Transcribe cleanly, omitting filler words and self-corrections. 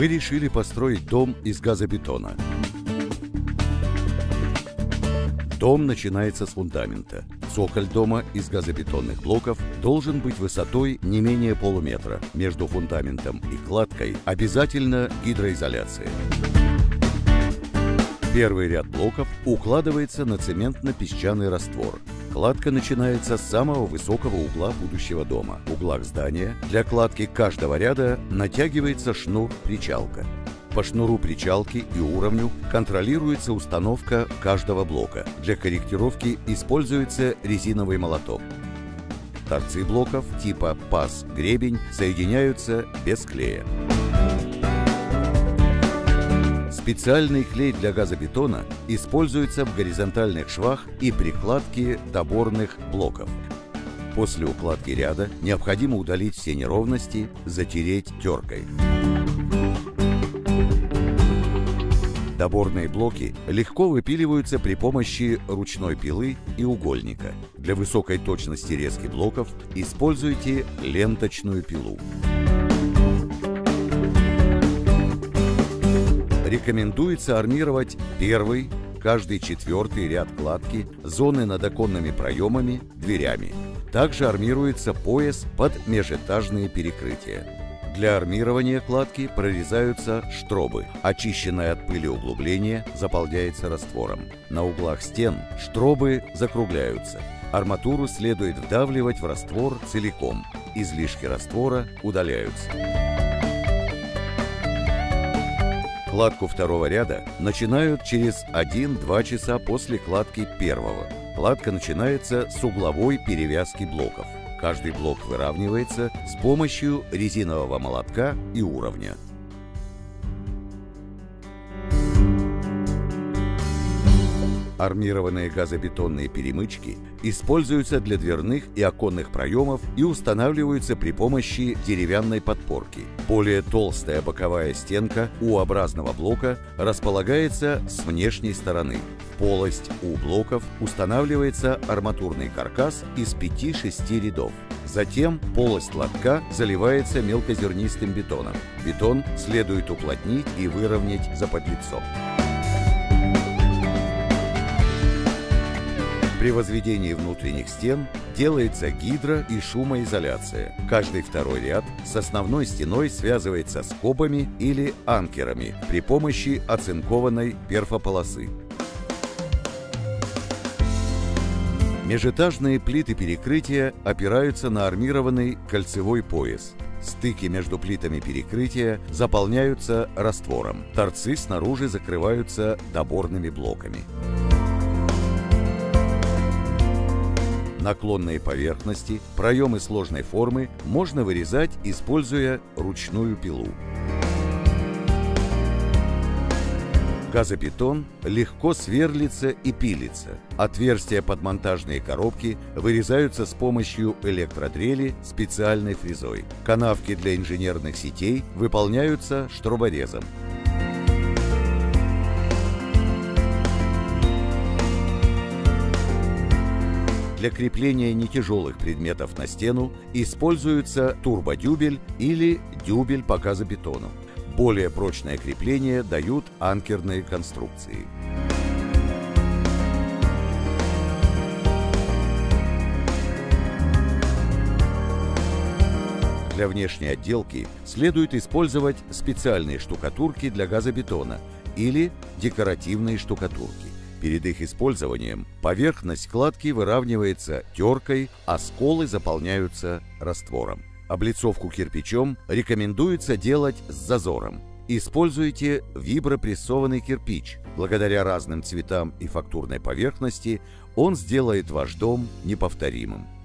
мы решили построить дом из газобетона. Дом начинается с фундамента. Цоколь дома из газобетонных блоков должен быть высотой не менее полуметра. Между фундаментом и кладкой обязательно гидроизоляция. Первый ряд блоков укладывается на цементно-песчаный раствор. Кладка начинается с самого высокого угла будущего дома. В углах здания для кладки каждого ряда натягивается шнур-причалка. По шнуру причалки и уровню контролируется установка каждого блока. Для корректировки используется резиновый молоток. Торцы блоков типа паз-гребень соединяются без клея. Специальный клей для газобетона используется в горизонтальных швах и прикладке доборных блоков. После укладки ряда необходимо удалить все неровности, затереть теркой. Доборные блоки легко выпиливаются при помощи ручной пилы и угольника. Для высокой точности резки блоков используйте ленточную пилу. Рекомендуется армировать первый, каждый четвертый ряд кладки, зоны над оконными проемами, дверями. Также армируется пояс под межэтажные перекрытия. Для армирования кладки прорезаются штробы. Очищенное от пыли углубление заполняется раствором. На углах стен штробы закругляются. Арматуру следует вдавливать в раствор целиком. Излишки раствора удаляются. Кладку второго ряда начинают через 1-2 часа после кладки первого. Кладка начинается с угловой перевязки блоков. Каждый блок выравнивается с помощью резинового молотка и уровня. Армированные газобетонные перемычки используются для дверных и оконных проемов и устанавливаются при помощи деревянной подпорки. Более толстая боковая стенка U-образного блока располагается с внешней стороны. В полость U блоков устанавливается арматурный каркас из 5-6 рядов. Затем полость лотка заливается мелкозернистым бетоном. Бетон следует уплотнить и выровнять заподлицо. При возведении внутренних стен делается гидро- и шумоизоляция. Каждый второй ряд с основной стеной связывается скобами или анкерами при помощи оцинкованной перфополосы. Межэтажные плиты перекрытия опираются на армированный кольцевой пояс. Стыки между плитами перекрытия заполняются раствором. Торцы снаружи закрываются доборными блоками. Наклонные поверхности, проемы сложной формы можно вырезать, используя ручную пилу. Газобетон легко сверлится и пилится. Отверстия под монтажные коробки вырезаются с помощью электродрели специальной фрезой. Канавки для инженерных сетей выполняются штроборезом. Для крепления нетяжелых предметов на стену используется турбодюбель или дюбель по газобетону. Более прочное крепление дают анкерные конструкции. Для внешней отделки следует использовать специальные штукатурки для газобетона или декоративные штукатурки. Перед их использованием поверхность кладки выравнивается теркой, а сколы заполняются раствором. Облицовку кирпичом рекомендуется делать с зазором. Используйте вибропрессованный кирпич. Благодаря разным цветам и фактурной поверхности он сделает ваш дом неповторимым.